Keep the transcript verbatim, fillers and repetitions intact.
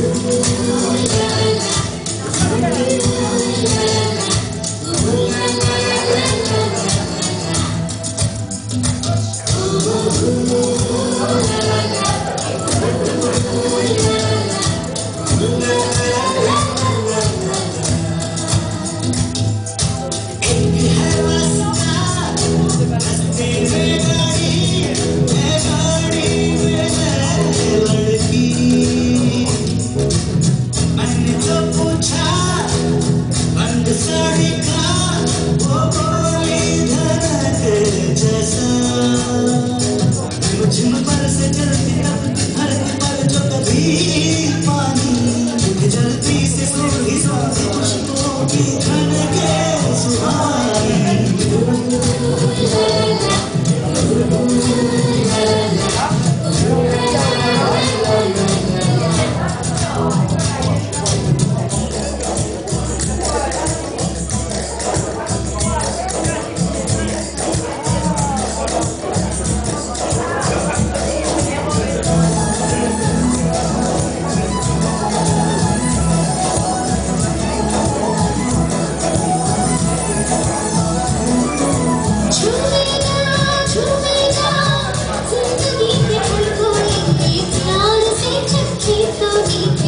Keep the